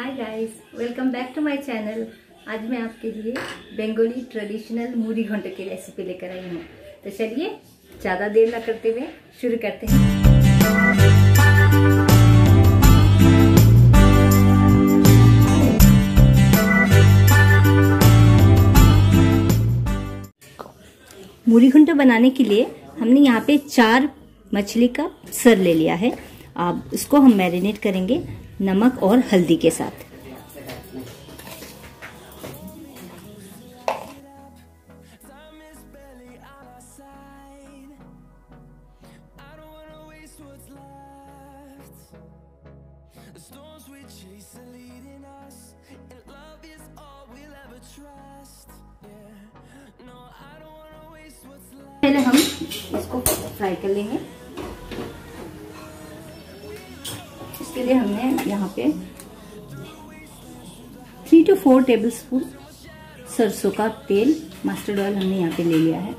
Hi guys, welcome back to my channel. आज मैं आपके लिए बंगाली ट्रेडिशनल मूरी घंटो की रेसिपी लेकर आई हूँ। तो चलिए ज़्यादा देर ना करते हुए शुरू करते हैं। मूरी घंटो बनाने के लिए हमने यहाँ पे 4 मछली का सर ले लिया है। अब इसको हम मैरिनेट करेंगे नमक और हल्दी के साथ। पहले हम इसको फ्राई कर लेंगे। इसके लिए हमने यहाँ पे 3 से 4 टेबलस्पून सरसों का तेल, मस्टर्ड ऑयल हमने यहाँ पे ले लिया है।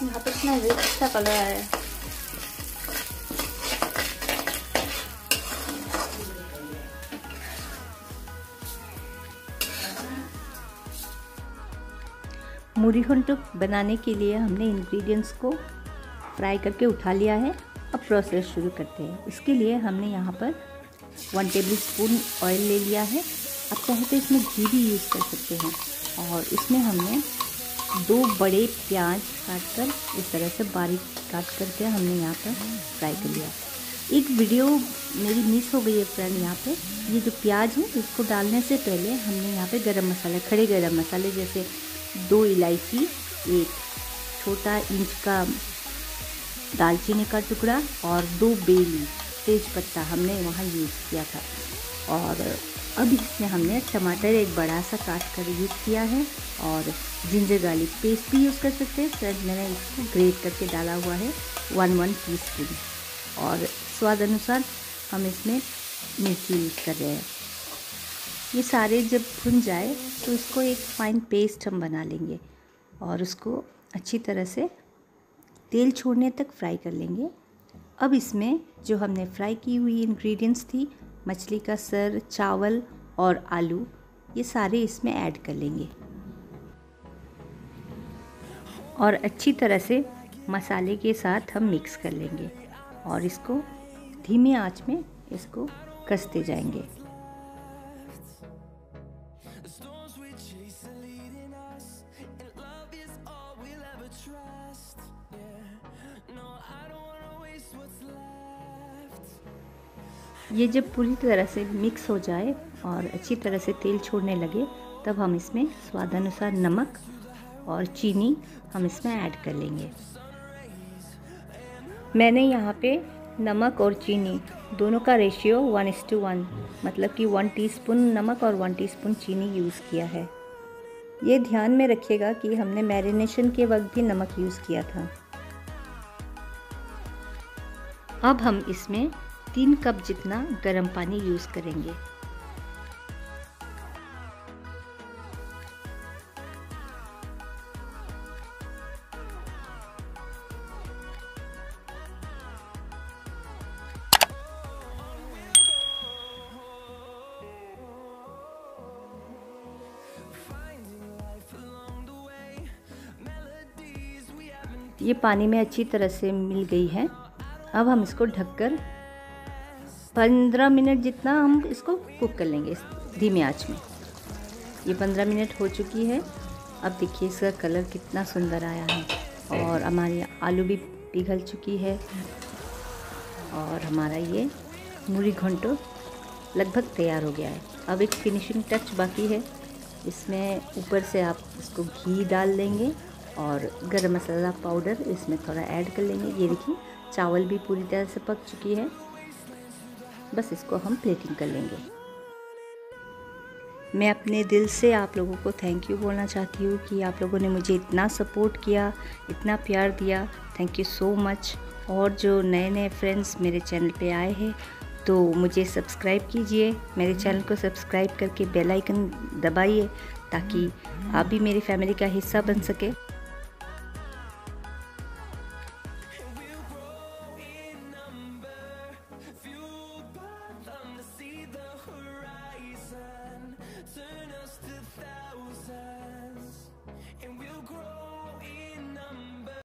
यहाँ पे इतना रिच सा कलर आया है। मूरी घंटो बनाने के लिए हमने इंग्रेडिएंट्स को फ्राई करके उठा लिया है। अब प्रोसेस शुरू करते हैं। इसके लिए हमने यहाँ पर 1 टेबलस्पून ऑयल ले लिया है। आप चाहे तो इसमें घी भी यूज़ कर सकते हैं। और इसमें हमने 2 बड़े प्याज काट कर इस तरह से बारीक काट करके हमने यहाँ पर फ्राई कर लिया। एक वीडियो मेरी मिस हो गई है फ्रेंड। यहाँ पे ये जो प्याज है इसको डालने से पहले हमने यहाँ पे गरम मसाला, खड़े गरम मसाले जैसे 2 इलायची, 1 छोटा इंच का दालचीनी का टुकड़ा और 2 बेली तेज़पत्ता हमने वहाँ यूज़ किया था। और अब इसमें हमने टमाटर एक बड़ा सा काट कर यूज़ किया है और जिंजर गार्लिक पेस्ट भी यूज़ कर सकते हैं। फ्रेंड, मैंने इसको ग्रेट करके डाला हुआ है 1 टीस्पून। और स्वाद अनुसार हम इसमें मिर्ची यूज़ कर रहे हैं। ये सारे जब भुन जाए तो इसको एक फाइन पेस्ट हम बना लेंगे और उसको अच्छी तरह से तेल छोड़ने तक फ्राई कर लेंगे। अब इसमें जो हमने फ्राई की हुई इंग्रेडिएंट्स थी, मछली का सर, चावल और आलू, ये सारे इसमें ऐड कर लेंगे और अच्छी तरह से मसाले के साथ हम मिक्स कर लेंगे और इसको धीमे आंच में इसको कसते जाएंगे। ये जब पूरी तरह से मिक्स हो जाए और अच्छी तरह से तेल छोड़ने लगे तब हम इसमें स्वादानुसार नमक और चीनी हम इसमें ऐड कर लेंगे। मैंने यहाँ पे नमक और चीनी दोनों का रेशियो 1:1, मतलब कि 1 टीस्पून नमक और 1 टीस्पून चीनी यूज़ किया है। ये ध्यान में रखिएगा कि हमने मैरिनेशन के वक्त भी नमक यूज़ किया था। अब हम इसमें 3 कप जितना गर्म पानी यूज़ करेंगे। ये पानी में अच्छी तरह से मिल गई है। अब हम इसको ढककर 15 मिनट जितना हम इसको कुक कर लेंगे धीमी आंच में। ये 15 मिनट हो चुकी है। अब देखिए इसका कलर कितना सुंदर आया है और हमारी आलू भी पिघल चुकी है और हमारा ये मूरी घंटो लगभग तैयार हो गया है। अब एक फिनिशिंग टच बाकी है, इसमें ऊपर से आप इसको घी डाल देंगे और गरम मसाला पाउडर इसमें थोड़ा ऐड कर लेंगे। ये देखिए चावल भी पूरी तरह से पक चुकी है, बस इसको हम प्लेटिंग कर लेंगे। मैं अपने दिल से आप लोगों को थैंक यू बोलना चाहती हूँ कि आप लोगों ने मुझे इतना सपोर्ट किया, इतना प्यार दिया, थैंक यू सो मच। और जो नए नए फ्रेंड्स मेरे चैनल पे आए हैं तो मुझे सब्सक्राइब कीजिए, मेरे चैनल को सब्सक्राइब करके बेल आइकन दबाइए ताकि आप भी मेरी फैमिली का हिस्सा बन सके।